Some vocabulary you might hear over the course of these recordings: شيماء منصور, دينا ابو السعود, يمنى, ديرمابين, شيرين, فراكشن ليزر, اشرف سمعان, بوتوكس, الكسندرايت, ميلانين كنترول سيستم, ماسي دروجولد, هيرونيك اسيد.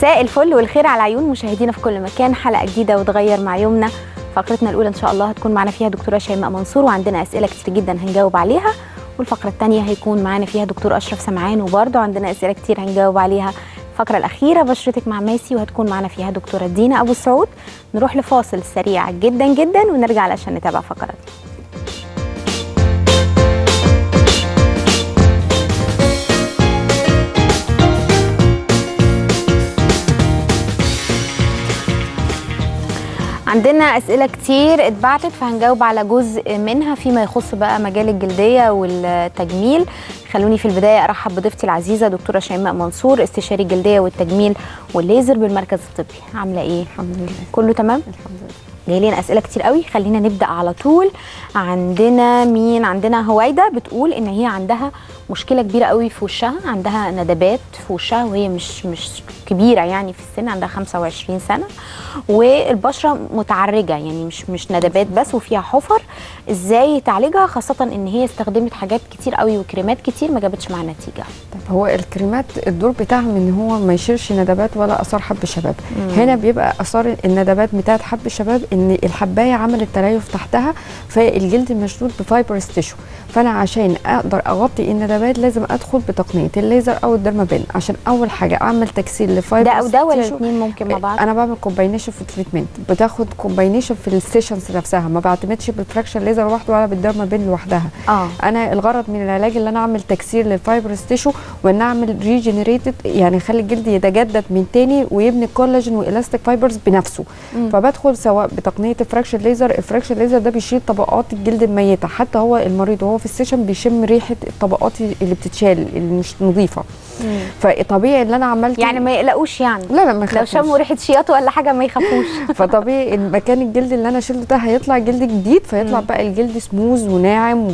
مساء الفل والخير على عيون مشاهدينا في كل مكان. حلقه جديده وتغير مع يومنا. فقرتنا الاولى ان شاء الله هتكون معنا فيها دكتوره شيماء منصور، وعندنا اسئله كتير جدا هنجاوب عليها. والفقره الثانيه هيكون معنا فيها دكتور اشرف سمعان، وبرده عندنا اسئله كتير هنجاوب عليها. الفقره الاخيره بشرتك مع ماسي، وهتكون معنا فيها دكتوره دينا ابو السعود. نروح لفاصل سريع جدا جدا ونرجع علشان نتابع فقراتنا. عندنا اسئله كتير اتبعتت فهنجاوب على جزء منها فيما يخص بقى مجال الجلديه والتجميل. خلوني في البدايه ارحب بضيفتي العزيزه دكتوره شيماء منصور، استشاري الجلديه والتجميل والليزر بالمركز الطبي. عامله ايه؟ الحمد لله كله تمام. الحمد لله. جايلين اسئله كتير قوي، خلينا نبدا على طول. عندنا مين؟ عندنا هوايده بتقول ان هي عندها مشكله كبيره قوي في وشها، عندها ندبات في وشها وهي مش كبيره يعني في السن، عندها 25 سنه والبشره متعرجه يعني مش ندبات بس وفيها حفر. ازاي تعالجها خاصه ان هي استخدمت حاجات كتير قوي وكريمات كتير ما جابتش معاها نتيجه؟ طب هو الكريمات الدور بتاعها ان هو ما يشيلش ندبات ولا اثار حب الشباب. هنا بيبقى اثار الندبات بتاعت حب الشباب ان الحبايه عملت تليف تحتها فالجلد مشدود بفايبرس تيشو، فانا عشان اقدر اغطي الندبات لازم ادخل بتقنيه الليزر او الديرمابين. عشان اول حاجه اعمل تكسير ده او ده ولا الاثنين ممكن مع بعض. انا بعمل كومباينيشن في التريتمنت، بتاخد كومباينيشن في السيشنز نفسها، ما بعتمدش بالفراكشن ليزر لوحده ولا بالديرمابين لوحدها. انا الغرض من العلاج اللي انا اعمل تكسير للفايبرس تيشو وان اعمل ريجنريتد، يعني اخلي الجلد يتجدد من تاني ويبني كولاجين والاستيك فايبرز بنفسه. فبدخل سواء بتقنيه فراكشن ليزر. الفراكشن ليزر ده بيشيل طبقات الجلد الميته، حتى هو المريض وهو في السيشن بيشم ريحه الطبقات اللي بتتشال اللي مش نظيفه. فطبيعي اللي انا عملته يعني ما يقلقوش يعني. لا ما يخافوش، لو شموا ريحه شياط ولا حاجه ما يخافوش. فطبيعي مكان الجلد اللي انا شلته ده هيطلع جلد جديد، فيطلع بقى الجلد سموز وناعم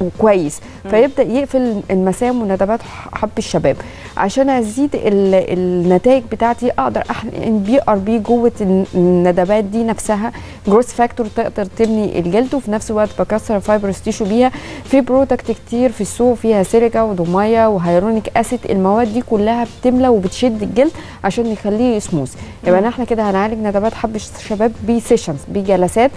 وكويس، فيبدا يقفل المسام وندبات حب الشباب. عشان ازيد النتائج بتاعتي اقدر احقن BRB جوه الندبات دي نفسها، جروث فاكتور تقدر تبني الجلد، وفي نفس الوقت بكسر فايبرس تيشو بيها. في برودكت كتير في السوق فيها سيليكا ودومايا وهيرونيك اسيد، المواد دي كلها بتملى وبتشد الجلد عشان يخليه سموز. يبقى احنا كده هنعالج ندبات حب الشباب بسيشنز بجلسات.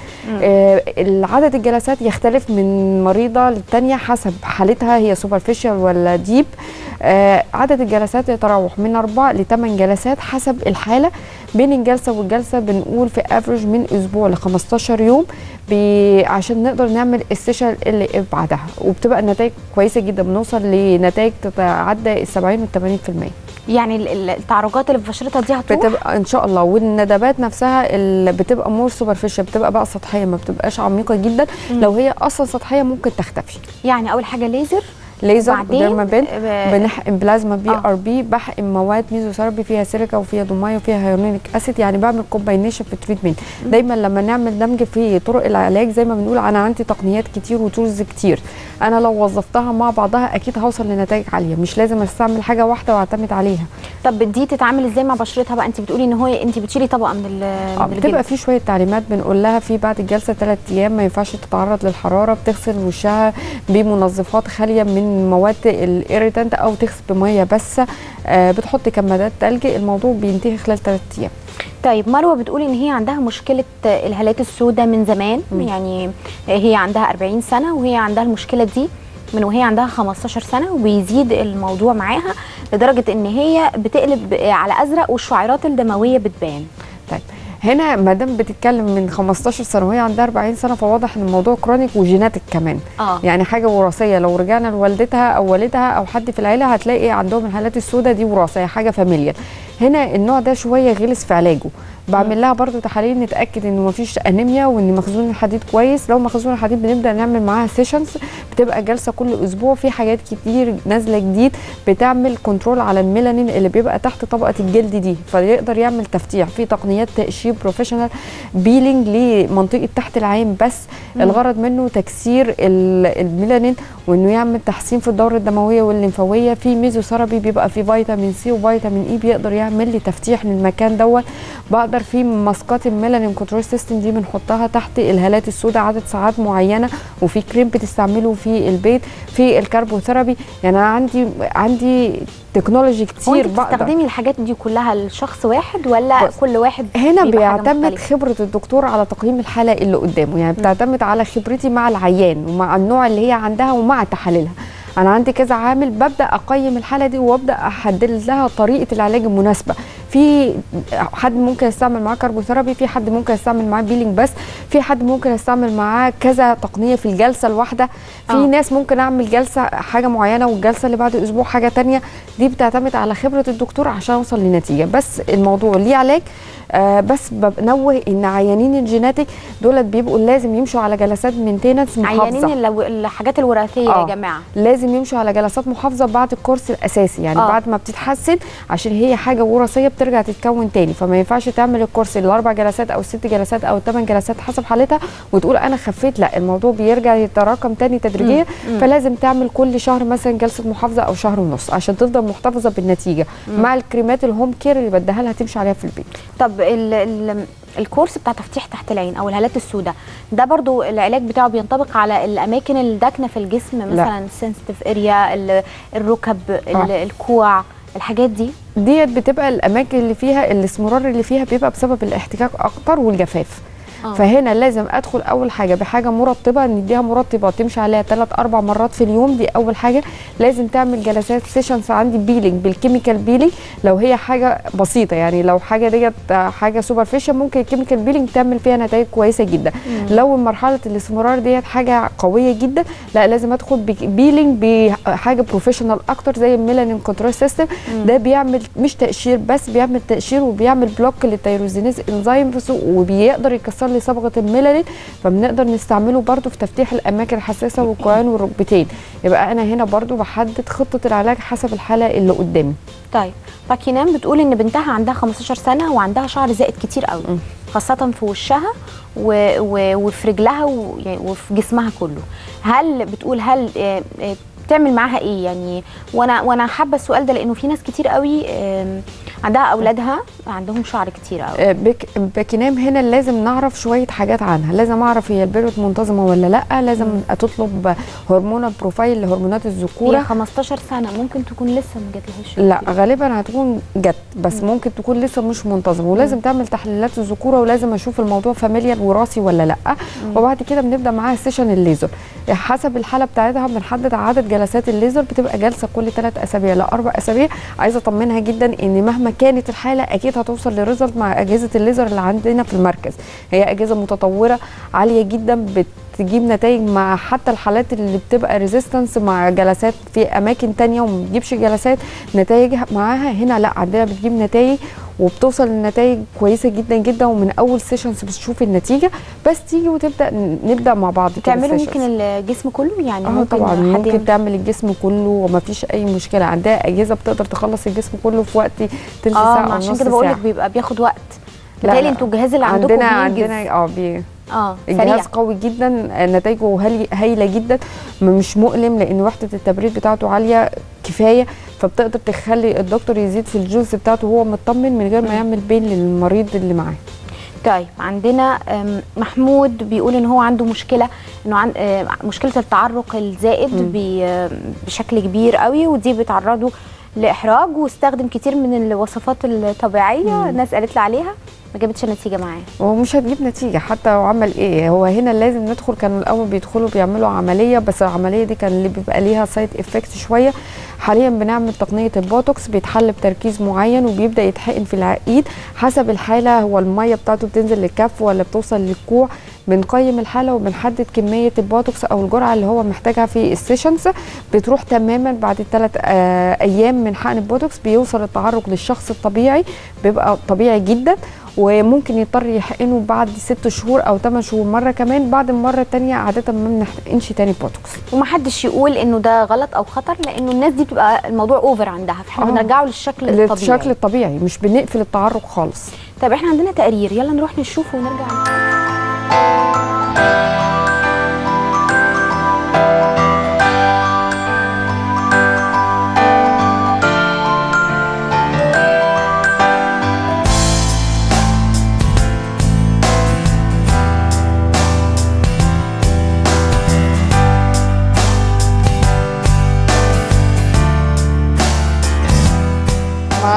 العدد الجلسات يختلف من مريضه للثانيه حسب حالتها، هي سوبرفيشال ولا ديب. عدد الجلسات يتراوح من 4 ل 8 جلسات حسب الحاله. بين الجلسه والجلسه بنقول في افريج من اسبوع ل 15 يوم عشان نقدر نعمل السيشن اللي بعدها، وبتبقى النتائج كويسه جدا، بنوصل لنتائج تتعدى 70 و 80%. يعني التعرجات اللي في بشرتها دي هتروح بتبقى ان شاء الله، والندبات نفسها اللي بتبقى مور سوبرفيشال بتبقى بقى سطحيه، ما بتبقاش عميقه جدا. لو هي اصلا سطحيه ممكن تختفي. يعني اول حاجه ليزر ديرمابين، بنحقن بلازما BRB، بحقن مواد ميزو ثيرابي فيها سيليكا وفيها دومايا وفيها هيرونيك اسيد، يعني بعمل كومباينيشن في التريتمنت. دايما لما نعمل دمج في طرق العلاج زي ما بنقول انا عندي تقنيات كتير وتولز كتير، انا لو وظفتها مع بعضها اكيد هوصل لنتائج عاليه، مش لازم استعمل حاجه واحده واعتمد عليها. طب دي تتعامل ازاي مع بشرتها بقى؟ انت بتقولي ان هو انت بتشيلي طبقه من الجلد. بتبقى في شويه تعليمات بنقول لها في بعد الجلسه 3 ايام ما ينفعش تتعرض للحراره، بتغسل وشها بمنظفات خاليه من مواد الايريتانت او تغسل بميه بس، بتحط كمادات ثلج. الموضوع بينتهي خلال 3 ايام. طيب مروه بتقول ان هي عندها مشكله الهالات السوداء من زمان، يعني هي عندها 40 سنه وهي عندها المشكله دي من وهي عندها 15 سنه، وبيزيد الموضوع معاها لدرجه ان هي بتقلب على ازرق والشعيرات الدمويه بتبان. طيب هنا ما دام بتتكلم من 15 سنه وهي عندها 40 سنه فواضح ان الموضوع كرونيك وجيناتك كمان. يعني حاجه وراثيه، لو رجعنا لوالدتها او والدها او حد في العيله هتلاقي عندهم الهالات السوداء دي وراثيه، حاجه فاميليال. هنا النوع ده شويه غلس في علاجه، بعمل لها برضو تحاليل نتاكد انه ما فيش انيميا وان مخزون الحديد كويس. لو مخزون الحديد بنبدا نعمل معاها سيشنز، بتبقى جلسه كل اسبوع. في حاجات كتير نازله جديد بتعمل كنترول على الميلانين اللي بيبقى تحت طبقه الجلد دي، فيقدر يعمل تفتيح. في تقنيات تقشير بروفيشنال بيلينج لمنطقه تحت العين بس، الغرض منه تكسير الميلانين وانه يعمل تحسين في الدوره الدمويه والليمفاويه. في ميزوثيرابي بيبقى في فيتامين سي وفيتامين اي، بيقدر يعمل لي تفتيح للمكان دوت. بقدر بنفكر فيه ماسكات الميلانين كنترول سيستم دي بنحطها تحت الهالات السوداء عدد ساعات معينه، وفي كريم بتستعمله في البيت، في الكربوثيرابي. يعني انا عندي تكنولوجي كتير. بقدر بتستخدمي الحاجات دي كلها لشخص واحد ولا كل واحد؟ هنا بيعتمد خبره الدكتور على تقييم الحاله اللي قدامه، يعني بتعتمد على خبرتي مع العيان ومع النوع اللي هي عندها ومع تحاليلها. انا عندي كذا عامل ببدا اقيم الحاله دي وابدا احدد لها طريقه العلاج المناسبه. في حد ممكن يستعمل معاه كربوثيرابي، في حد ممكن يستعمل معاه بيلينج بس، في حد ممكن يستعمل معاه كذا تقنيه في الجلسه الواحده، في ناس ممكن اعمل جلسه حاجه معينه والجلسه اللي بعد اسبوع حاجه ثانيه. دي بتعتمد على خبره الدكتور عشان اوصل لنتيجه، بس الموضوع ليه علاج. بس بنوه ان عيانين الجيناتيك دولت بيبقوا لازم يمشوا على جلسات مينتيننس محافظه. عيانين الحاجات الوراثيه يا جماعه لازم يمشوا على جلسات محافظه بعد الكورس الاساسي، يعني بعد ما بتتحسن، عشان هي حاجه وراثيه بترجع تتكون تاني. فما ينفعش تعمل الكورس الاربع جلسات او الست جلسات او الثمان جلسات حسب حالتها وتقول انا خفيت، لا، الموضوع بيرجع يتراكم تاني تدريجيا. فلازم تعمل كل شهر مثلا جلسه محافظه او شهر ونص عشان تفضل محتفظه بالنتيجه مع الكريمات الهوم كير اللي بديها لها تمشي عليها في البيت. طب الكورس بتاع تفتيح تحت العين او الهالات السوداء ده برضو العلاج بتاعه بينطبق على الاماكن الداكنه في الجسم مثلا السنسيتيف اريا، الركب، الكوع، الحاجات ديت بتبقى الاماكن اللي فيها الاستمرار اللي فيها بيبقى بسبب الاحتكاك اكتر والجفاف. فهنا لازم ادخل اول حاجه بحاجه مرطبه، نديها مرطبه تمشي عليها 3-4 مرات في اليوم. دي اول حاجه. لازم تعمل جلسات سيشنز عندي بيلينج بالكيميكال بيلينج لو هي حاجه بسيطه، يعني لو حاجه ديت حاجه سوبر فيشن ممكن الكيميكال بيلينج تعمل فيها نتائج كويسه جدا. لو مرحله الاستمرار ديت حاجه قويه جدا، لا، لازم ادخل بيلينج بحاجه بروفيشنال اكتر زي الميلانين كنترول سيستم. ده بيعمل مش تقشير بس، بيعمل تقشير وبيعمل بلوك للتيروزينيز انزيم وبيقدر يكسر لي صبغه الميلانين، فبنقدر نستعمله برضو في تفتيح الاماكن الحساسه والكوعين والركبتين. يبقى انا هنا برضو بحدد خطه العلاج حسب الحاله اللي قدامي. طيب باكينام بتقول ان بنتها عندها 15 سنه وعندها شعر زائد كتير قوي، خاصه في وشها وفي رجلها وفي جسمها كله. هل بتعمل معاها ايه يعني؟ وانا حابه السؤال ده لانه في ناس كتير قوي عندها اولادها عندهم شعر كتير قوي. باكينام هنا لازم نعرف شويه حاجات عنها. لازم اعرف هي البيريود منتظمه ولا لا، لازم تطلب هرمونال بروفايل لهرمونات الذكوره. هي 15 سنه ممكن تكون لسه ما جاتلهاش. لا، غالبا هتكون جت بس ممكن تكون لسه مش منتظمه، ولازم تعمل تحليلات الذكوره، ولازم اشوف الموضوع فاميليال وراثي ولا لا. وبعد كده بنبدا معاها سيشن الليزر حسب الحاله بتاعتها. بنحدد عدد جلسات الليزر، بتبقى جلسه كل 3 أسابيع ل4 أسابيع. عايزه اطمنها جدا ان مهما كانت الحاله اكيد هتوصل لريزلت مع اجهزه الليزر اللي عندنا في المركز. هي اجهزه متطوره عاليه جدا بتجيب نتائج مع حتى الحالات اللي بتبقى ريزيستنس مع جلسات في اماكن ثانيه وما بتجيبش جلسات نتائج معاها. هنا لا، عندنا بتجيب نتائج وبتوصل لنتائج كويسه جدا جدا، ومن اول سيشنز بتشوف النتيجه بس تيجي وتبدا نبدا مع بعض. تعملوا ممكن الجسم كله يعني؟ ممكن طبعا ممكن تعمل الجسم كله وما فيش اي مشكله. عندها اجهزه بتقدر تخلص الجسم كله في وقت تلت ساعه او نص ساعه. عشان كده بقول لك بيبقى بياخد وقت. بالتالي انتوا الجهاز اللي عندكم عندنا الجهاز قوي جدا، نتائجه هايله جدا، مش مؤلم لان وحده التبريد بتاعته عاليه كفايه، فبتقدر تخلي الدكتور يزيد في الجولز بتاعته وهو مطمن من غير ما يعمل بين للمريض اللي معاه. طيب عندنا محمود بيقول ان هو عنده مشكله، انه عنده مشكله التعرق الزائد بشكل كبير قوي، ودي بتعرضه لاحراج، واستخدم كتير من الوصفات الطبيعيه الناس قالت لي عليها ما جابتش نتيجه معاه. هو مش هتجيب نتيجه حتى لو عمل ايه. هو هنا لازم ندخل. كانوا الاول بيدخلوا بيعملوا عمليه، بس العمليه دي كان اللي بيبقى ليها سايد افكت شويه. حاليا بنعمل تقنيه البوتوكس، بيتحل بتركيز معين وبيبدا يتحقن في العقيد حسب الحاله. هو الميه بتاعته بتنزل للكف ولا بتوصل للكوع؟ بنقيم الحاله وبنحدد كميه البوتوكس او الجرعه اللي هو محتاجها في السيشنز. بتروح تماما بعد 3 أيام من حقن البوتوكس. بيوصل التعرق للشخص الطبيعي، بيبقى طبيعي جدا، وممكن يضطر يحقنه بعد 6 شهور او 8 شهور مره كمان. بعد المره الثانيه عاده ما بنحقنش تاني بوتوكس. ومحدش يقول انه ده غلط او خطر، لانه الناس دي بتبقى الموضوع اوفر عندها، فاحنا بنرجعه للشكل الطبيعي، مش بنقفل التعرق خالص. طب احنا عندنا تقرير، يلا نروح نشوفه ونرجع.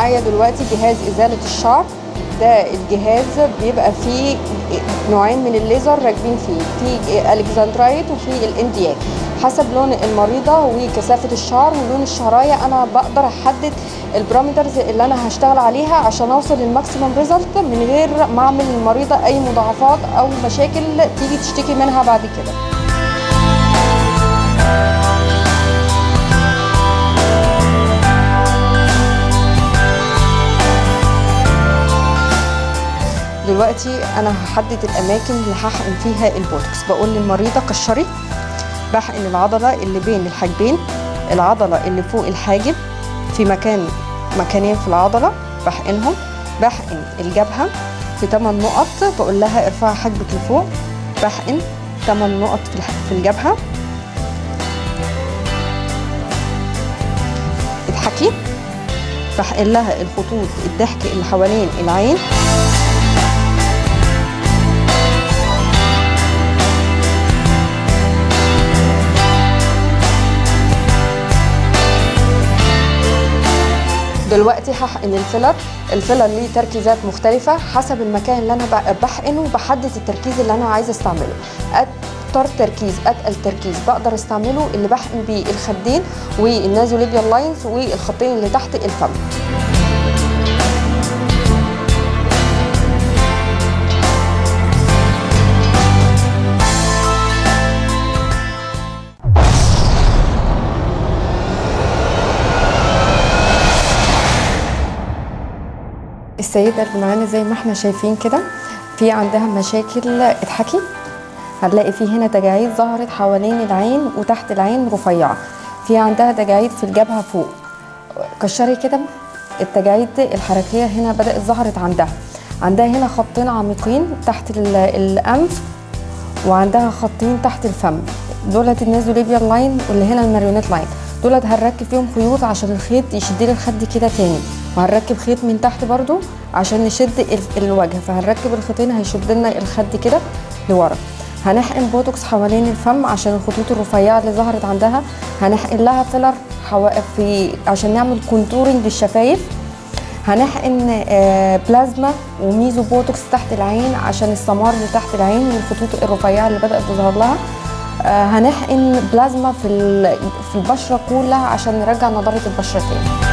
معايا دلوقتي جهاز ازاله الشعر. ده الجهاز بيبقى فيه نوعين من الليزر راكبين فيه، في الكسندرايت وفي الاندياك، حسب لون المريضه وكثافه الشعر ولون الشعرايه. انا بقدر احدد البارامترز اللي انا هشتغل عليها عشان اوصل للماكسيمم ريزلت من غير ما اعمل للمريضه اي مضاعفات او مشاكل تيجي تشتكي منها بعد كده. دلوقتي انا هحدد الاماكن اللي هحقن فيها البوتوكس. بقول للمريضه قشري، بحقن العضله اللي بين الحاجبين، العضله اللي فوق الحاجب، في مكانين في العضله بحقنهم. بحقن الجبهه في 8 نقط، بقول لها ارفعي حاجبك لفوق، بحقن 8 نقط في الجبهه. اضحكي، بحقن لها الخطوط الضحك اللي حوالين العين. دلوقتي هحقن الفيلر. الفيلر ليه تركيزات مختلفة حسب المكان اللي أنا بحقنه، بحدد التركيز اللي أنا عايزة استعمله. أكتر تركيز، أتقل تركيز بقدر استعمله اللي بحقن بيه الخدين والنازوليبيال لاينز والخطين اللي تحت الفم. السيدة اللي معانا زي ما احنا شايفين كده في عندها مشاكل. اضحكي، هنلاقي في هنا تجاعيد ظهرت حوالين العين وتحت العين رفيعة، في عندها تجاعيد في الجبهة فوق. كشري كده، التجاعيد الحركية هنا بدأت ظهرت عندها هنا خطين عميقين تحت الأنف، وعندها خطين تحت الفم. دولت النازوليبيال لاين واللي هنا الماريونيت لاين، دولت هنركب فيهم خيوط عشان الخيط يشدلي الخد كده تاني، وهنركب خيط من تحت برضو عشان نشد الوجه، فهنركب الخيطين هيشد لنا الخد كده لورا. هنحقن بوتوكس حوالين الفم عشان الخطوط الرفيعه اللي ظهرت عندها. هنحقن لها فيلر عشان نعمل كونتورنج للشفايف. هنحقن بلازما وميزو بوتوكس تحت العين عشان السمار اللي تحت العين والخطوط الرفيعه اللي بدات تظهر لها. هنحقن بلازما في البشره كلها عشان نرجع نضاره البشره تاني.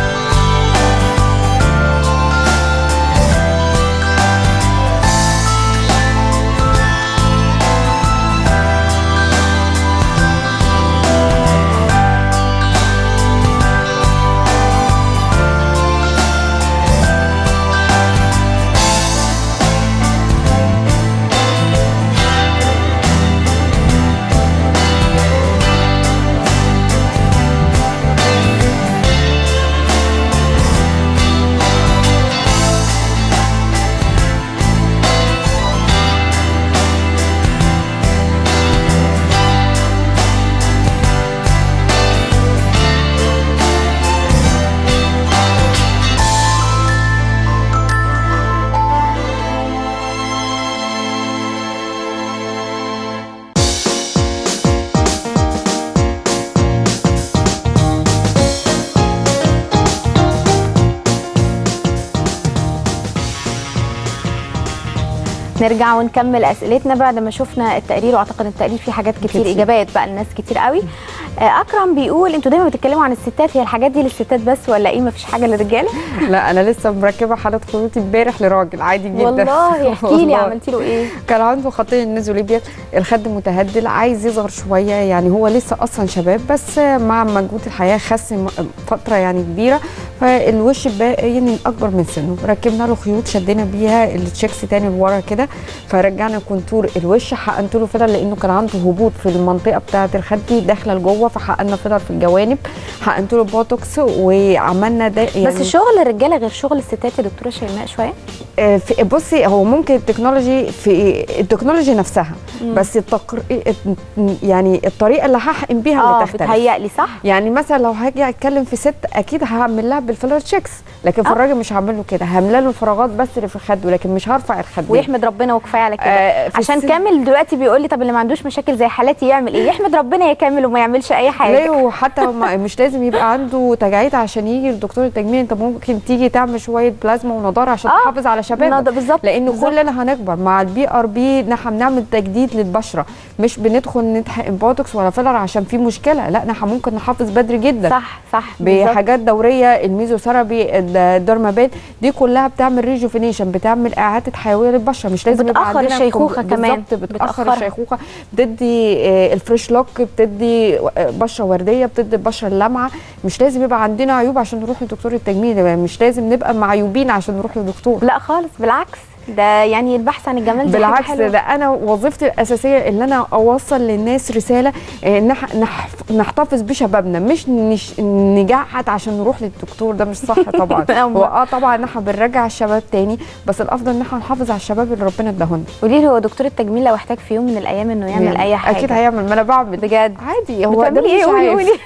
نرجع ونكمل اسئلتنا بعد ما شفنا التقرير، واعتقد التقرير فيه حاجات كتير اجابات بقى الناس كتير قوي. اكرم بيقول انتوا دايما بتتكلموا عن الستات، هي الحاجات دي للستات بس ولا ايه، مفيش حاجه للرجاله؟ لا انا لسه مركبه حاله خيوط امبارح لراجل عادي جدا والله. احكي لي عملتي له ايه؟ كان عنده خطين النازوليبيال، الخد متهدل عايز يصغر شويه، يعني هو لسه اصلا شباب بس مع مجهود الحياه خس فتره يعني كبيره، فالوش باين اكبر من سنه. ركبنا له خيوط شدينا بيها التشيكس تاني لورا كده، فرجعنا كونتور الوش. حقنت له فيلر لانه كان عنده هبوط في المنطقه بتاعه الخد داخله لجوه، فحقنا فيلر في الجوانب. حقنت له بوتوكس وعملنا ده يعني. بس شغل الرجاله غير شغل الستات يا دكتوره شيماء شويه؟ بصي هو ممكن التكنولوجي في التكنولوجي نفسها بس يعني الطريقه اللي هحقن بيها اللي تختلف. بتهيألي صح؟ يعني مثلا لو هاجي اتكلم في ست اكيد هعمل لها بالفيلر تشيكس، لكن في الراجل مش هعمل له كده، هعمل له الفراغات بس اللي في الخد، ولكن مش هرفع الخد. ويحمد ربنا ربنا وكفايه على كده. عشان كامل دلوقتي بيقول لي طب اللي ما عندوش مشاكل زي حالاتي يعمل ايه؟ يحمد ربنا يا كامل وما يعملش اي حاجه. ليه؟ وحتى مش لازم يبقى عنده تجاعيد عشان يجي لدكتور التجميل، انت ممكن تيجي تعمل شويه بلازما ونضاره عشان تحافظ على شبابك، لان كلنا هنكبر مع الBRB. احنا بنعمل تجديد للبشره، مش بندخل نتحقن بوتوكس ولا فيلر عشان في مشكله، لا احنا ممكن نحافظ بدري جدا. صح صح، بحاجات دوريه، الميزوثيرابي، الدرمابين، دي كلها بتعمل ريجوفينيشن، بتعمل اعاده حيويه للبشره، مش لازم بتاخر الشيخوخه كمان. بتاخر الشيخوخه، بتدي الفريش لوك، بتدي بشره ورديه، بتدي البشره اللمعه. مش لازم يبقى عندنا عيوب عشان نروح لدكتور التجميل، مش لازم نبقى معيوبين عشان نروح لدكتور، لا خالص بالعكس. ده يعني البحث عن الجمال ده حاجه حلوه. بالعكس، ده انا وظيفتي الاساسيه اللي انا اوصل للناس رساله ان نحتفظ بشبابنا، مش نجعد عشان نروح للدكتور، ده مش صح طبعا. واه طبعا احنا بنرجع الشباب تاني، بس الافضل ان احنا نحافظ على الشباب اللي ربنا اداهن. قولي لي، هو دكتور التجميل لو احتاج في يوم من الايام انه يعمل اي حاجه اكيد هيعمل. ما انا بعمل بجد عادي. هو بتعملي ايه؟ قولي.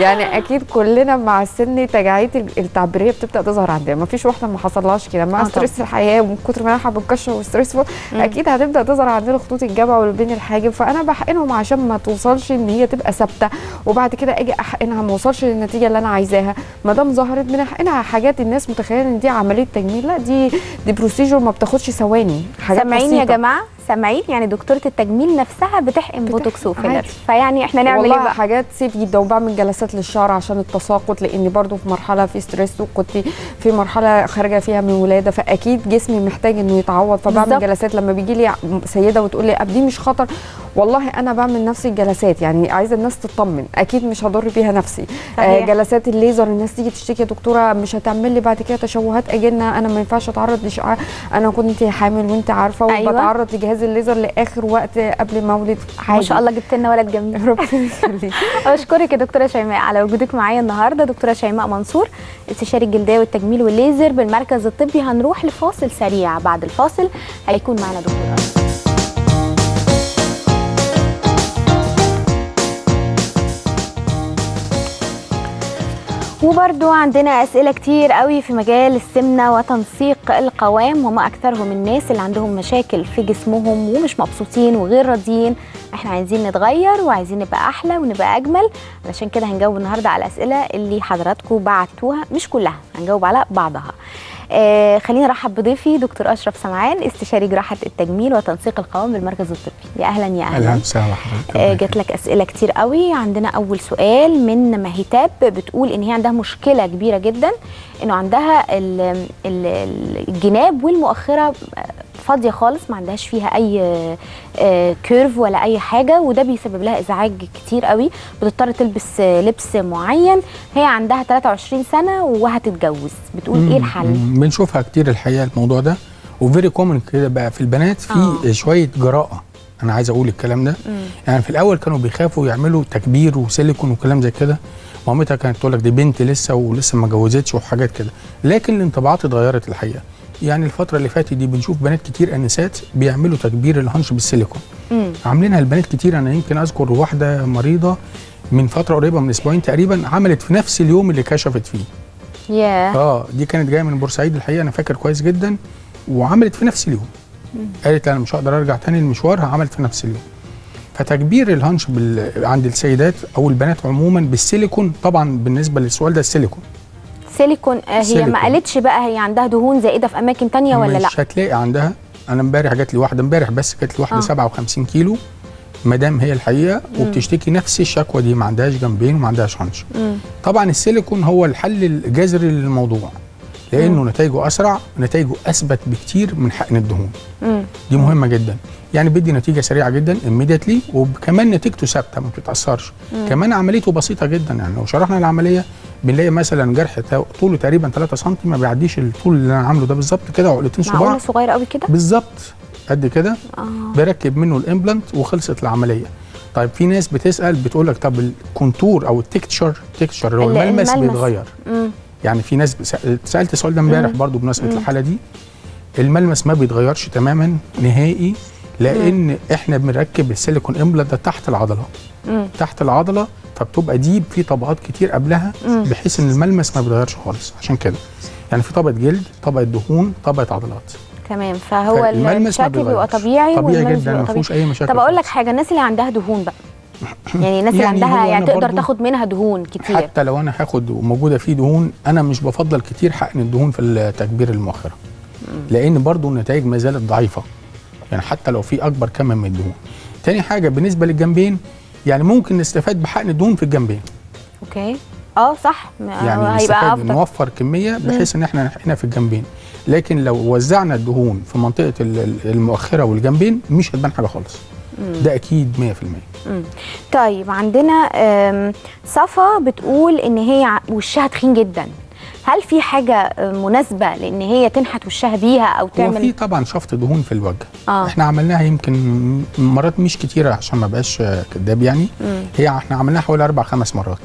يعني اكيد كلنا مع السن تجاعيد التعبيريه بتبدا تظهر عندنا، ما فيش واحده ما حصلهاش كده. مع ستريس الحياه ومن كتر ما احنا بنكشر وستريس اكيد هتبدا تظهر عندنا خطوط الجبهه والبين الحاجب، فانا بحقنهم عشان ما توصلش ان هي تبقى ثابته وبعد كده اجي احقنها ما اوصلش للنتيجه اللي انا عايزاها. ما دام ظهرت بنحقنها. حاجات الناس متخيله ان دي عمليه تجميل، لا دي بروسيجر ما بتاخدش ثواني. سامعين يا جماعه؟ سامعين؟ يعني دكتوره التجميل نفسها بتحقن بوتوكس وفيلر، فيعني احنا نعمل ايه بقى؟ حاجات سيف جدا. وبعمل جلسات للشعر عشان التساقط، لان برضو في مرحله في ستريس، وكنت في مرحله خارجه فيها من الولاده، فاكيد جسمي محتاج انه يتعوض، فبعمل جلسات. لما بيجي لي سيده وتقول لي دي مش خطر، والله انا بعمل نفس الجلسات، يعني عايزه الناس تطمن، اكيد مش هضر بيها نفسي. جلسات الليزر، الناس تيجي تشتكي يا دكتوره مش هتعمل لي بعد كده تشوهات اجنه، انا ما ينفعش اتعرض لاشعاع، انا كنت حامل وانت عارفه وبتعرض لجهاز الليزر لاخر وقت قبل مولد عادي. ما شاء الله جبت لنا ولد جميل، ربنا يخليك. اشكرك يا دكتوره شيماء على وجودك معايا النهارده. دكتوره شيماء منصور، استشاري الجلديه والتجميل والليزر بالمركز الطبي. هنروح لفاصل سريع، بعد الفاصل هيكون معنا دكتور. وبرضو عندنا أسئلة كتير قوي في مجال السمنة وتنسيق القوام، وما أكثرهم الناس اللي عندهم مشاكل في جسمهم ومش مبسوطين وغير راضيين. احنا عايزين نتغير وعايزين نبقى أحلى ونبقى أجمل، علشان كده هنجاوب النهاردة على الأسئلة اللي حضراتكم بعتوها، مش كلها، هنجاوب على بعضها. خلينا نرحب بضيفي دكتور اشرف سمعان، استشاري جراحه التجميل وتنسيق القوام بالمركز الطبي. يا اهلا يا اهلا. اهلا وسهلا حضرتك. جات لك اسئله كتير قوي. عندنا اول سؤال من مهتاب، بتقول ان هي عندها مشكله كبيره جدا، انه عندها الجناب والمؤخره فاضيه خالص، ما عندهاش فيها اي كيرف ولا اي حاجه، وده بيسبب لها ازعاج كتير قوي، بتضطر تلبس لبس معين. هي عندها 23 سنه وهتتجوز، بتقول ايه الحل؟ بنشوفها كتير الحقيقه الموضوع ده، وفيري كومن كده بقى في البنات، في شويه جراءه. انا عايز اقول الكلام ده، يعني في الاول كانوا بيخافوا يعملوا تكبير وسيليكون وكلام زي كده، مامتها كانت تقول لك دي بنت لسه ولسه ما اتجوزتش وحاجات كده، لكن الانطباعات اتغيرت الحقيقه. يعني الفترة اللي فاتت دي بنشوف بنات كتير انسات بيعملوا تكبير الهنش بالسيليكون. عاملينها البنات كتير. انا يمكن اذكر واحدة مريضة من فترة قريبة من اسبوعين تقريبا، عملت في نفس اليوم اللي كشفت فيه. ياه. دي كانت جاية من بورسعيد الحقيقة، انا فاكر كويس جدا، وعملت في نفس اليوم. قالت انا مش هقدر ارجع تاني المشوار، عملت في نفس اليوم. فتكبير الهنش عند السيدات او البنات عموما بالسيليكون. طبعا بالنسبة للسؤال ده، السيليكون سيليكون. ما قالتش بقى هي عندها دهون زائده في اماكن ثانيه ولا لا؟ مش هتلاقي عندها. انا امبارح جات لي واحده، امبارح بس جات لي واحده 57 كيلو مدام هي الحقيقه، وبتشتكي نفس الشكوى دي، ما عندهاش جنبين وما عندهاش هنش. طبعا السيليكون هو الحل الجذري للموضوع، لانه نتائجه اسرع، نتائجه اثبت بكتير من حقن الدهون. دي مهمه جدا، يعني بيدي نتيجه سريعه جدا immediately، وكمان نتيجته ثابته ما بتتاثرش. كمان عمليته بسيطه جدا، يعني لو شرحنا العمليه بنلاقي مثلا جرح طوله تقريبا 3 سم، ما بيعديش الطول اللي انا عامله ده بالظبط كده، عقلتين صباع، معقوله صغيره قوي كده بالظبط قد كده، بركب منه الامبلانت وخلصت العمليه. طيب في ناس بتسال بتقول لك طب الكونتور او التكتشر اللي هو الملمس بيتغير. يعني في ناس سالت السؤال ده امبارح برضو بمناسبه الحاله دي. الملمس ما بيتغيرش تماما نهائي، لان احنا بنركب السيليكون امبلانت ده تحت العضله، تحت العضله، فبتبقى دي في طبقات كتير قبلها، بحيث ان الملمس ما بيتغيرش خالص. عشان كده يعني في طبقه جلد، طبقه دهون، طبقه عضلات. تمام. فهو الشكل بيبقى طبيعي طبيعي جدا ما فيهوش اي مشاكل. طب اقول لك حاجه، الناس اللي عندها دهون بقى يعني الناس اللي عندها يعني تقدر تاخد منها دهون كتير، حتى لو انا هاخد وموجوده فيه دهون انا مش بفضل كتير حقن الدهون في التكبير المؤخره، لان برضو النتائج ما زالت ضعيفه يعني حتى لو في اكبر كم من الدهون. تاني حاجه بالنسبه للجنبين، يعني ممكن نستفاد بحقن الدهون في الجنبين. اوكي اه صح، يعني هيبقى افضل نوفر كميه بحيث ان احنا نحقنها في الجنبين، لكن لو وزعنا الدهون في منطقه المؤخره والجنبين مش هتبان حاجه خالص. ده اكيد 100%. طيب عندنا صفا بتقول ان هي وشها تخين جدا، هل في حاجه مناسبه لان هي تنحت وشها بيها او تعمل؟ هو في طبعا شفط دهون في الوجه، احنا عملناها يمكن مرات مش كتيره عشان ما بقاش كداب يعني. هي احنا عملناها حوالي 4-5 مرات،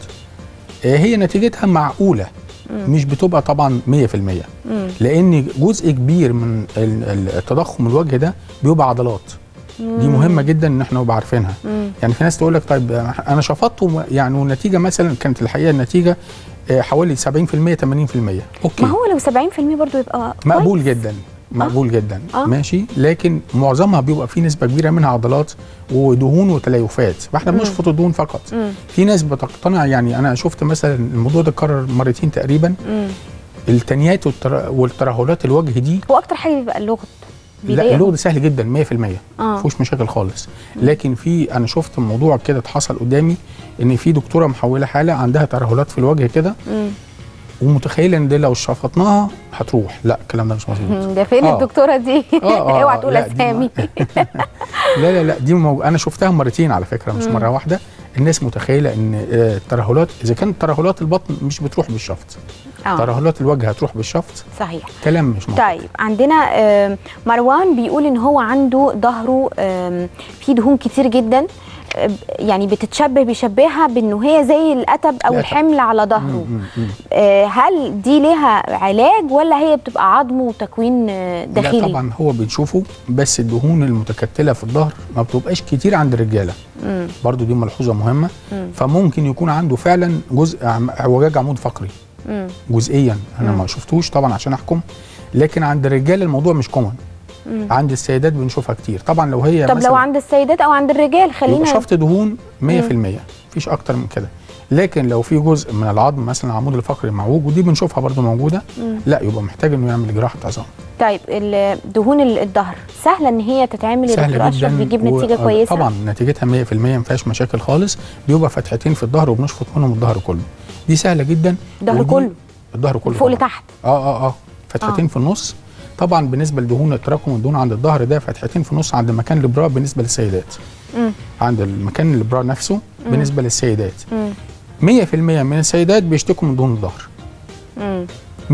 هي نتيجتها معقوله، مش بتبقى طبعا 100%، لان جزء كبير من التضخم الوجه ده بيبقى عضلات. دي مهمه جدا ان احنا نبقى عارفينها. يعني في ناس تقول لك طيب انا شفطته يعني والنتيجه مثلا كانت الحقيقه النتيجه حوالي 70% 80%. اوكي ما هو لو 70% برضه يبقى مقبول جدا، مقبول جدا ماشي، لكن معظمها بيبقى في نسبه كبيره منها عضلات ودهون وتليفات، فاحنا بنشفط الدهون فقط. في ناس بتقتنع، يعني انا شفت مثلا الموضوع ده اتكرر مرتين تقريبا. التنيات والترهلات الوجه دي هو اكتر حاجه بيبقى اللغط. لا اللغط سهل جدا 100%، ما فيهوش مشاكل خالص. لكن في انا شفت موضوع كده اتحصل قدامي، ان في دكتوره محوله حاله عندها ترهلات في الوجه كده، ومتخيله ان دي لو شفطناها هتروح. لا الكلام ده مش مظبوط. ده فين الدكتوره دي؟ اوعى تقول اسامي. لا لا لا دي انا شفتها مرتين على فكره مش مره واحده. الناس متخيله ان الترهلات اذا كانت ترهلات البطن مش بتروح بالشفط، ترهلات الوجه هتروح بالشفط. صحيح كلام مش مظبوط. طيب عندنا مروان بيقول ان هو عنده ظهره فيه دهون كتير جدا، يعني بيشبهها بانه هي زي القتب او الحمل على ظهره. هل دي ليها علاج ولا هي بتبقى عظم وتكوين داخلي؟ لا طبعا هو بنشوفه، بس الدهون المتكتله في الظهر ما بتبقاش كتير عند الرجاله. برضو دي ملحوظه مهمه. فممكن يكون عنده فعلا جزء اعوجاج عمود فقري جزئيا، انا ما شفتوش طبعا عشان احكم، لكن عند الرجال الموضوع مش كومن. عند السيدات بنشوفها كتير طبعا. لو هي طب لو عند السيدات او عند الرجال خلينا شفط دهون 100%، مفيش اكتر من كده. لكن لو في جزء من العظم مثلا العمود الفقري معوج، ودي بنشوفها برضو موجوده، لا يبقى محتاج انه يعمل جراحه عظام. طيب دهون الظهر سهله ان هي تتعمل؟ سهله جدا بيجيب نتيجه كويسه طبعا، نتيجتها 100% ما فيهاش مشاكل خالص. بيبقى فتحتين في الظهر وبنشفط منهم الظهر كله، دي سهله جدا. الظهر كله؟ الظهر كله فوق لتحت. فتحتين في النص طبعا. بالنسبه لدهون تراكم الدهون عند الظهر ده، فتحتين في النص عند مكان الابره بالنسبه للسيدات، عند المكان الابره نفسه بالنسبه للسيدات. 100% من السيدات بيشتكوا من دهون الظهر. 100%.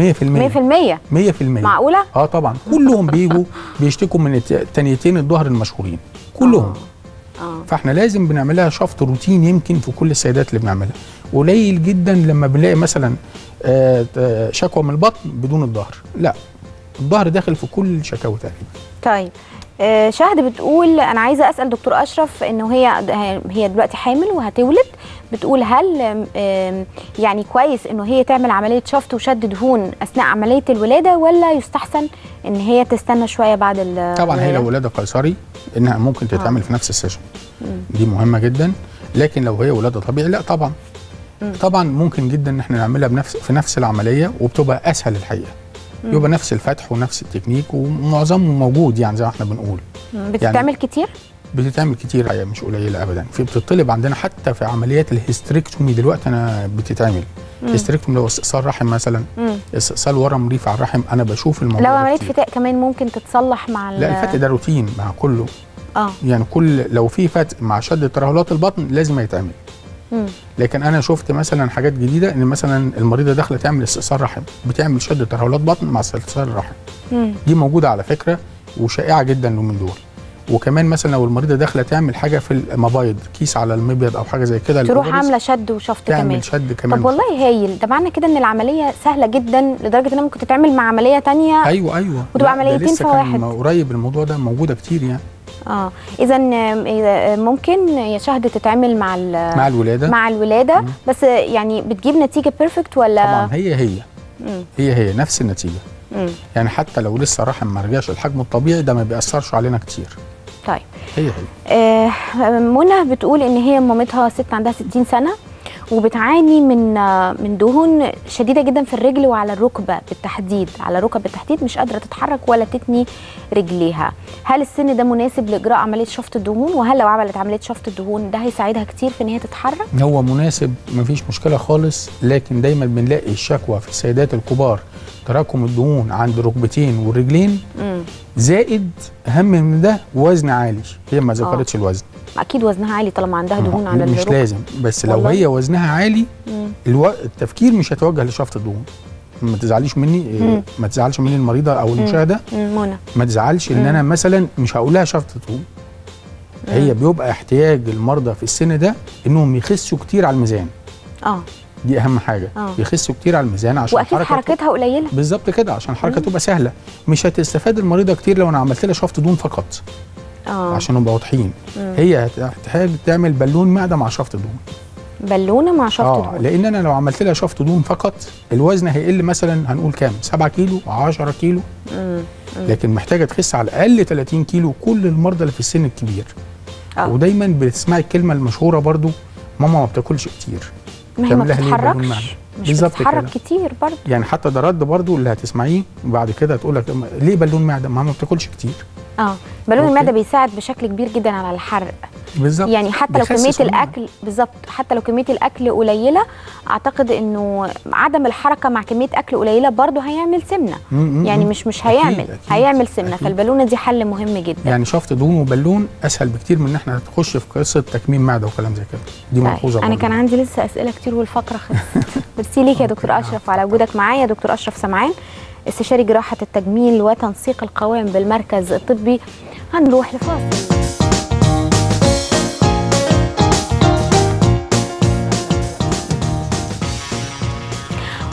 معقوله؟ اه طبعا كلهم بيجوا بيشتكوا من تنيتين الظهر المشهورين كلهم. فاحنا لازم بنعملها شفط روتين يمكن في كل السيدات اللي بنعملها. قليل جدا لما بنلاقي مثلا شكوى من البطن بدون الظهر، لا الظهر داخل في كل شكاوى تقريبا. طيب شهد بتقول انا عايزه اسال دكتور اشرف، انه هي دلوقتي حامل وهتولد، بتقول هل يعني كويس انه هي تعمل عمليه شفط وشد دهون اثناء عمليه الولاده، ولا يستحسن ان هي تستنى شويه بعد طبعا هي لو ولاده قيصري انها ممكن تتعمل في نفس السيشن، دي مهمه جدا. لكن لو هي ولاده طبيعي لا طبعا. طبعا ممكن جدا ان احنا نعملها في نفس العمليه، وبتبقى اسهل الحقيقه. يبقى نفس الفتح ونفس التكنيك ومعظمه موجود، يعني زي ما احنا بنقول. بتتعمل كتير؟ بتتعمل كتير يعني مش قليله ابدا. في بتطلب عندنا حتى في عمليات الهستريكتومي دلوقتي انا بتتعمل. هستريكتومي لو استئصال رحم مثلا، استئصال ورم ريف على الرحم، انا بشوف الموضوع. لو عمليه فتاء كمان ممكن تتصلح مع لا الفتق ده روتين مع كله. يعني لو في فتق مع شد ترهلات البطن لازم يتعمل. لكن انا شفت مثلا حاجات جديده، ان مثلا المريضه داخله تعمل استئصال رحم، بتعمل شد ترهلات بطن مع استئصال الرحم. دي موجوده على فكره وشائعه جدا من دول. وكمان مثلا لو المريضه داخله تعمل حاجه في المبيض، كيس على المبيض او حاجه زي كده، تروح عامله شد وشفط كمان. تعمل شد كمان. طب والله هايل، ده معنى كده ان العمليه سهله جدا لدرجه انها ممكن تتعمل مع عمليه ثانيه. ايوه وتبقى عمليتين في واحد. كان قريب الموضوع ده موجوده كتير يعني. اذا ممكن يا شهد تتعمل مع الولاده بس يعني بتجيب نتيجه بيرفكت ولا؟ طبعا هي نفس النتيجه. يعني حتى لو لسه رحم ما رجعش الحجم الطبيعي ده ما بيأثرش علينا كتير. طيب هي منى بتقول ان هي مامتها ست عندها 60 سنه وبتعاني من دهون شديده جدا في الرجل وعلى الركبه بالتحديد، على ركب بالتحديد، مش قادره تتحرك ولا تتني رجليها. هل السن ده مناسب لاجراء عمليه شفط الدهون؟ وهل لو عملت عمليه شفط الدهون ده هيساعدها كتير في ان هي تتحرك؟ هو مناسب، مفيش مشكله خالص، لكن دايما بنلاقي الشكوى في السيدات الكبار تراكم الدهون عند ركبتين والرجلين، زائد اهم من ده وزن عالي. هي ما ذكرتش الوزن، اكيد وزنها عالي طالما عندها دهون على الركبه، مش لازم، بس لو هي وزنها عالي التفكير مش هيتوجه لشفط الدهون. ما تزعليش مني، ما تزعلش مني المريضه او المشاهده منى، ما تزعلش ان انا مثلا مش هقول لها شفط دهون. هي بيبقى احتياج المرضى في السن ده انهم يخسوا كتير على الميزان. دي اهم حاجه، يخسوا كتير على الميزان عشان واكيد حركتها قليله. بالظبط كده، عشان الحركه تبقى سهله. مش هتستفاد المريضه كتير لو انا عملت لها شفط دهون فقط، عشان نبقى واضحين. هي هتحتاج تعمل بالون معده مع شفط دهون، بالونه مع شفط دهون، لان انا لو عملت لها شفط دهون فقط الوزن هيقل مثلا، هنقول كام، 7 كيلو 10 كيلو، لكن محتاجه تخس على الاقل 30 كيلو. كل المرضى اللي في السن الكبير، ودايما بتسمعي الكلمه المشهوره برضو، ماما ما بتاكلش كتير، ما بتتحركش، مش بتتحرك كتير برضو. يعني حتى ده رد برضو اللي هتسمعيه بعد كده، هتقول لك ليه بالون معده؟ ماما ما بتاكلش كتير. بالون المعده بيساعد بشكل كبير جدا على الحرق. بالظبط، يعني حتى لو كميه الاكل، بالظبط، حتى لو كميه الاكل قليله، اعتقد انه عدم الحركه مع كميه اكل قليله برضه هيعمل سمنه. يعني مش هيعمل، أكيد هيعمل سمنه، فالبالونه دي حل مهم جدا. يعني شفط دهون وبالون اسهل بكتير من ان احنا نخش في قصه تكميم معده وكلام زي كده، دي ملحوظه. انا كان عندي لسه اسئله كتير والفقره خلصت. ميرسي ليك يا دكتور اشرف وعلى وجودك معايا. دكتور اشرف سمعان، استشاري جراحه التجميل وتنسيق القوام بالمركز الطبي. هنروح لفاصل.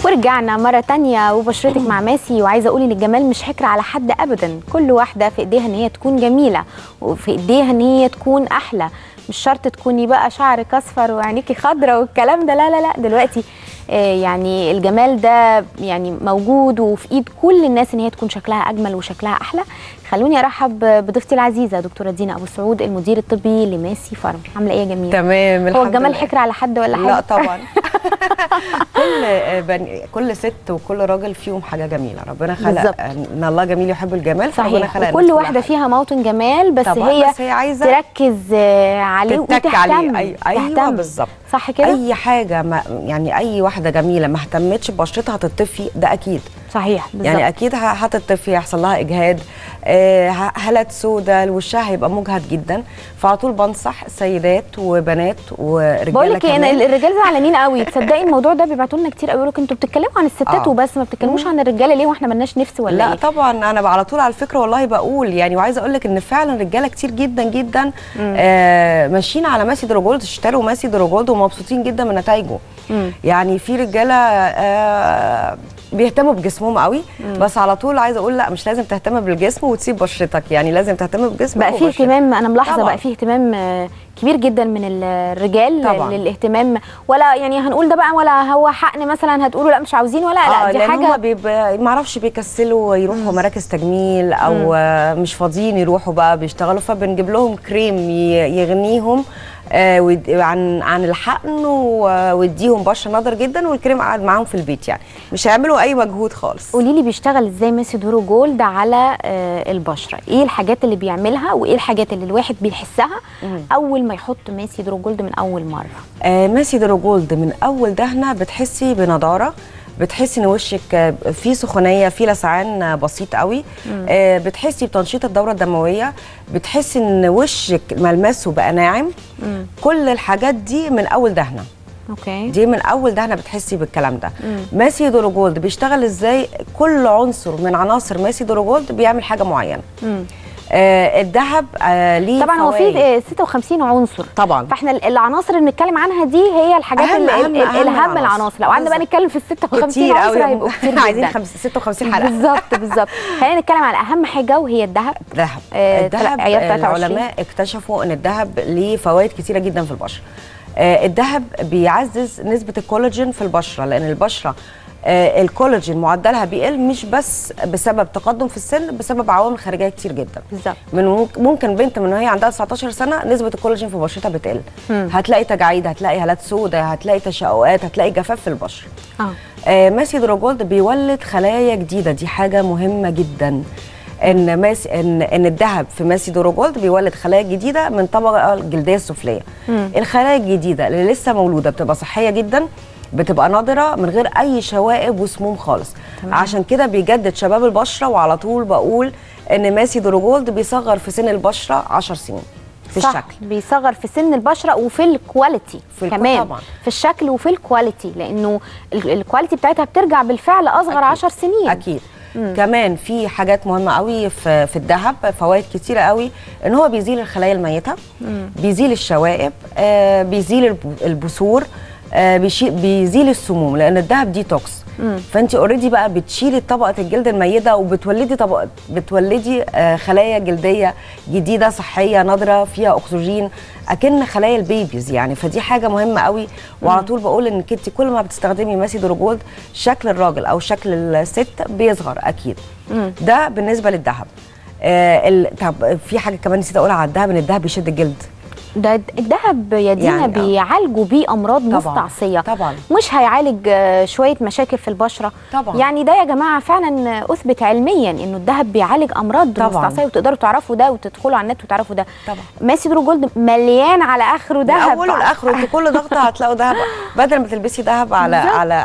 ورجعنا مرة تانية وبشرتك مع ماسي. وعايزة أقول إن الجمال مش حكر على حد أبدا، كل واحدة في إيديها إن هي تكون جميلة، وفي إيديها إن هي تكون أحلى. مش شرط تكوني بقى شعرك أصفر وعينيكي خضرة والكلام ده، لا لا لا، دلوقتي يعني الجمال ده يعني موجود وفي إيد كل الناس إن هي تكون شكلها أجمل وشكلها أحلى. خلوني ارحب بضيفتي العزيزه دكتوره دينا ابو السعود، المدير الطبي لماسي فارما. عامله ايه يا جميله؟ تمام الحمد لله. هو الجمال حكر على حد ولا حاجه؟ لا طبعا. كل ست وكل راجل فيهم حاجه جميله، ربنا خلق، ان الله جميل يحب الجمال، فربنا خلق كل واحده فيها موطن جمال، بس هي عايزه تركز عليه وتهتم. ايوه بالظبط، صح كده. اي حاجه يعني اي واحده جميله ما اهتمتش ببشرتها هتطفي، ده اكيد صحيح. بالزبط. يعني اكيد هتطفي، هيحصل لها اجهاد، هالات سوداء، وشها هيبقى مجهد جدا. فعلى طول بنصح سيدات وبنات ورجاله. بقول لك انا الرجال زعلانين قوي، تصدقي الموضوع ده بيبعتوا لنا كتير قوي، يقولوا لك انتوا بتتكلموا عن الستات وبس، ما بتتكلموش عن الرجاله ليه، واحنا مالناش نفس ولا لا إيه؟ طبعا انا على طول على الفكره والله بقول يعني، وعايزه اقول لك ان فعلا رجاله كتير جدا جدا ماشيين على ماسي دروجولد، اشتروا ماسي دروجولد ومبسوطين جدا من نتائجه. يعني في رجاله بيهتموا بجسمهم قوي، بس على طول عايزه اقول لا، مش لازم تهتم بالجسم وتسيب بشرتك، يعني لازم تهتم بجسمك. بقى فيه اهتمام، انا ملاحظه طبعا. بقى فيه اهتمام كبير جدا من الرجال طبعا. للاهتمام، ولا يعني هنقول ده بقى، ولا هو حقن مثلا هتقولوا لا مش عاوزين ولا لا، دي حاجه ما اعرفش، بيكسلوا يروحوا مراكز تجميل او مش فاضيين يروحوا بقى بيشتغلوا، فبنجيب لهم كريم يغنيهم عن الحقن واديهم بشره نضر جدا، والكريم قاعد معاهم في البيت، يعني مش هيعملوا اي مجهود خالص. قولي لي بيشتغل ازاي ماسي دورو جولد على البشره؟ ايه الحاجات اللي بيعملها وايه الحاجات اللي الواحد بيحسها اول ما يحط ماسي دورو جولد من اول مره؟ ماسي دورو جولد من اول دهنه بتحسي بنضاره، بتحسي ان وشك فيه سخونيه، فيه لسعان بسيط قوي، بتحسي بتنشيط الدوره الدمويه، بتحسي ان وشك ملمسه بقى ناعم. كل الحاجات دي من اول دهنه. اوكي، دي من اول دهنه بتحسي بالكلام ده. ماسي دورو جولد بيشتغل ازاي؟ كل عنصر من عناصر ماسي دورو جولد بيعمل حاجه معينه. الذهب ليه طبعا، هو في 56 عنصر طبعا، فاحنا العناصر اللي بنتكلم عنها دي هي الحاجات اهم العناصر. لو قعدنا بقى نتكلم في ال 56 عنصر هيبقوا كتير، عايزين 56 حلقه. بالظبط بالظبط. خلينا نتكلم على اهم حاجه وهي الذهب. الذهب العلماء اكتشفوا ان الذهب ليه فوائد كتيره جدا في البشره. الذهب بيعزز نسبه الكولاجين في البشره، لان البشره الكولاجين معدلها بيقل، مش بس بسبب تقدم في السن، بسبب عوامل خارجيه كتير جدا. بالظبط. ممكن بنت من وهي عندها 19 سنه نسبه الكولاجين في بشرتها بتقل. هتلاقي تجاعيد، هتلاقي هالات سوداء، هتلاقي تشققات، هتلاقي جفاف في البشره. ماسي دروجولد بيولد خلايا جديده، دي حاجه مهمه جدا. ان الذهب في ماسي دروجولد بيولد خلايا جديده من الطبقه الجلديه السفليه. الخلايا الجديده اللي لسه مولوده بتبقى صحيه جدا، بتبقى نادره من غير اي شوائب وسموم خالص. عشان كده بيجدد شباب البشره. وعلى طول بقول ان ماسي دروجولد بيصغر في سن البشره 10 سنين في صح. الشكل بيصغر في سن البشره وفي الكواليتي كمان طبعاً. في الشكل وفي الكواليتي، لانه الكواليتي بتاعتها بترجع بالفعل اصغر 10 سنين اكيد. كمان في حاجات مهمه قوي في الذهب، فوائد كتيره قوي، ان هو بيزيل الخلايا الميته، بيزيل الشوائب، بيزيل البثور، بيزيل السموم، لان الذهب ديتوكس. فانت اوريدي بقى بتشيلي طبقه الجلد الميته، وبتولدي خلايا جلديه جديده صحيه نادره فيها اكسجين، اكن خلايا البيبيز يعني. فدي حاجه مهمه قوي. وعلى طول بقول ان انت كل ما بتستخدمي ماسي دروجولد شكل الراجل او شكل الست بيصغر اكيد. ده بالنسبه للذهب. طب في حاجه كمان نسيت اقولها على الذهب، ان الذهب بيشد الجلد. ده الدهب يا دينا يعني بيعالجوا بيه امراض مستعصيه طبعا. مش هيعالج شويه مشاكل في البشره طبعا. يعني ده يا جماعه فعلا اثبت علميا انه الدهب بيعالج امراض مستعصيه، وتقدروا تعرفوا ده وتدخلوا على النت وتعرفوا ده طبعا. ماسي دروجولد مليان على اخره دهب، اوله لاخره. انت كل ضغطه هتلاقوا دهب، بدل ما تلبسي دهب على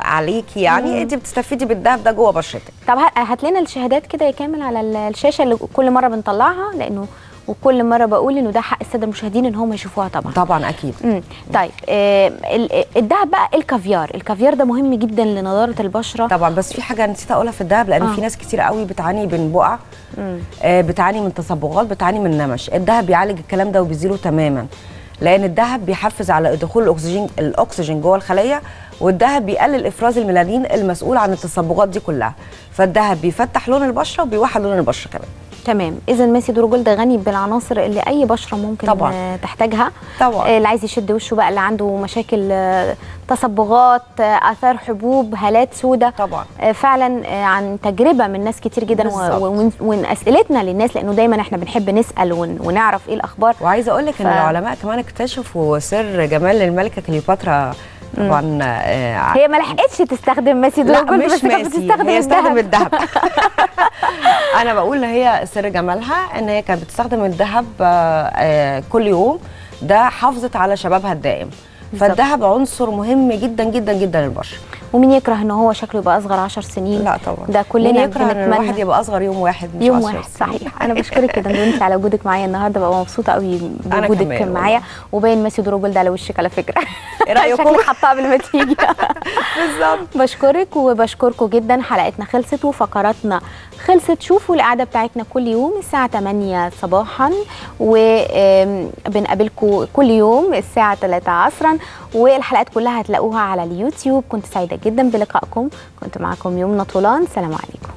عليكي يعني، انت بتستفيدي بالدهب ده جوه بشرتك. طب هات لنا الشهادات كده يا كامل على الشاشه اللي كل مره بنطلعها، لانه وكل مره بقول انه ده حق الساده المشاهدين ان هم يشوفوها طبعا. طبعا اكيد. طيب الدهب بقى، الكافيار ده مهم جدا لنضاره البشره طبعا. بس في حاجه نسيت اقولها في الدهب، لان في ناس كتير قوي بتعاني من بقع، بتعاني من تصبغات، بتعاني من نمش. الدهب بيعالج الكلام ده وبيزيله تماما، لان الدهب بيحفز على دخول الاكسجين جوه الخلايا، والدهب بيقلل افراز الميلانين المسؤول عن التصبغات دي كلها. فالدهب بيفتح لون البشره وبيوحد لون البشره كمان. تمام. اذا ماسي دروجولد غني بالعناصر اللي اي بشره ممكن طبعًا. تحتاجها طبعا. اللي عايز يشد وشه بقى، اللي عنده مشاكل تصبغات، اثار حبوب، هالات سوداء طبعا. فعلا عن تجربه من ناس كتير جدا، ومن اسئلتنا للناس، لانه دايما احنا بنحب نسال ونعرف ايه الاخبار. وعايزه اقول لك ان العلماء كمان اكتشفوا سر جمال الملكه كليوباترا طبعا. هي ما لحقتش تستخدم ماسي دروجولد، بس كانت بتستخدم الذهب. انا بقول هي سر جمالها ان هي كانت بتستخدم الذهب كل يوم، ده حافظت على شبابها الدائم. فالذهب عنصر مهم جدا جدا جدا للبشره. ومين يكره ان هو شكله يبقى اصغر 10 سنين؟ لا طبعا، ده كلنا بنتمنى الواحد يبقى اصغر يوم واحد، مش يوم واحد. صحيح. انا بشكرك كده انت على وجودك معايا النهارده، بقى مبسوطه قوي بوجودك معايا، وباين ماسي دروجولد على وشك على فكره. ايه رايكم؟ شكلك حطها قبل ما تيجي. بالظبط. بشكرك وبشكركم جدا. حلقتنا خلصت وفقراتنا خلصت. شوفوا القعده بتاعتنا كل يوم الساعه 8 صباحا، وبنقابلكم كل يوم الساعه 3 عصرا، والحلقات كلها هتلاقوها على اليوتيوب. كنت سعيده جدا بلقائكم، كنت معاكم يمنى طولان. سلام عليكم.